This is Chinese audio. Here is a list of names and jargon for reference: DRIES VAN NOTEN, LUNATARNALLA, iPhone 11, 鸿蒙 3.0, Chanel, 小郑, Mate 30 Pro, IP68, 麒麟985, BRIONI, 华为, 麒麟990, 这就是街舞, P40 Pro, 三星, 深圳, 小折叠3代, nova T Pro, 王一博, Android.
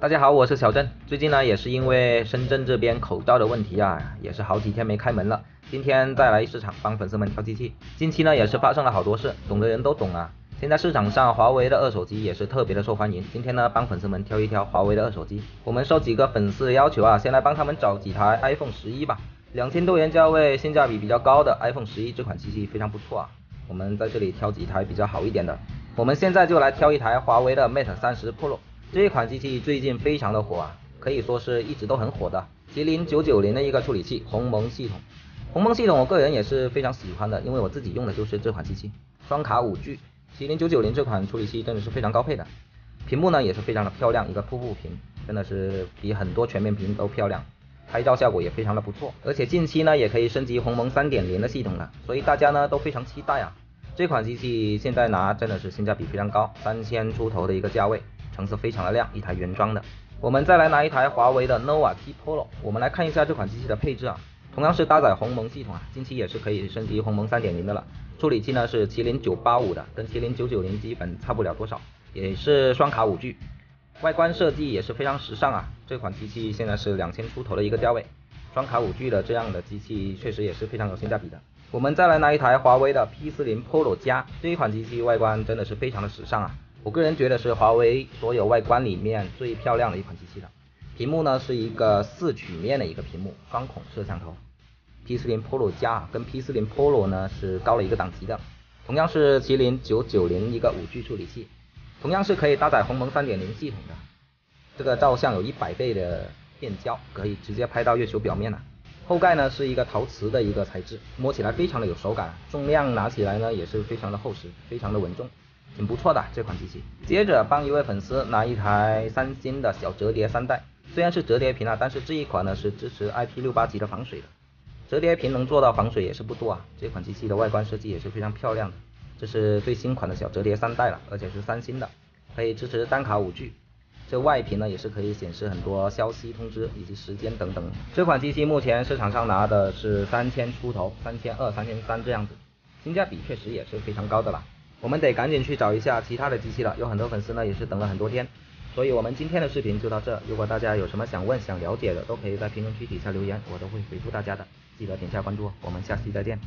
大家好，我是小郑。最近呢，也是因为深圳这边口罩的问题啊，也是好几天没开门了。今天再来市场帮粉丝们挑机器。近期呢，也是发生了好多事，懂的人都懂啊。现在市场上华为的二手机也是特别的受欢迎。今天呢，帮粉丝们挑一挑华为的二手机。我们受几个粉丝的要求啊，先来帮他们找几台 iPhone 11吧。2000多元价位，性价比比较高的 iPhone 11这款机器非常不错啊。我们在这里挑几台比较好一点的。我们现在就来挑一台华为的 Mate 30 Pro。 这款机器最近非常的火啊，可以说是一直都很火的。麒麟990的一个处理器，鸿蒙系统我个人也是非常喜欢的，因为我自己用的就是这款机器。双卡 5G， 麒麟990这款处理器真的是非常高配的。屏幕呢也是非常的漂亮，一个瀑布屏，真的是比很多全面屏都漂亮，拍照效果也非常的不错。而且近期呢也可以升级鸿蒙 3.0 的系统了，所以大家呢都非常期待啊。这款机器现在拿真的是性价比非常高，3000出头的一个价位。 成色非常的亮，一台原装的。我们再来拿一台华为的 nova T Pro， 我们来看一下这款机器的配置啊。同样是搭载鸿蒙系统啊，近期也是可以升级鸿蒙 3.0 的了。处理器呢是麒麟985的，跟麒麟990基本差不了多少，也是双卡 5G。外观设计也是非常时尚啊，这款机器现在是2000出头的一个价位，双卡 5G 的这样的机器确实也是非常有性价比的。我们再来拿一台华为的 P40 Pro 加，这一款机器外观真的是非常的时尚啊。 我个人觉得是华为所有外观里面最漂亮的一款机器了。屏幕呢是一个4曲面的一个屏幕，双孔摄像头。P40 Pro 加跟 P40 Pro 呢是高了一个档级的，同样是麒麟990一个 5G 处理器，同样是可以搭载鸿蒙 3.0 系统的。这个照相有100倍的变焦，可以直接拍到月球表面了。后盖呢是一个陶瓷的一个材质，摸起来非常的有手感，重量拿起来呢也是非常的厚实，非常的稳重。 挺不错的这款机器。接着帮一位粉丝拿一台三星的小折叠3代，虽然是折叠屏啊，但是这一款呢是支持 IP68级的防水的。折叠屏能做到防水也是不多啊。这款机器的外观设计也是非常漂亮的。这是最新款的小折叠3代了，而且是三星的，可以支持单卡 5G。这外屏呢也是可以显示很多消息通知以及时间等等。这款机器目前市场上拿的是3000出头，3200、3300这样子，性价比确实也是非常高的啦。 我们得赶紧去找一下其他的机器了，有很多粉丝呢也是等了很多天，所以我们今天的视频就到这。如果大家有什么想问、想了解的，都可以在评论区底下留言，我都会回复大家的。记得点下关注，我们下期再见。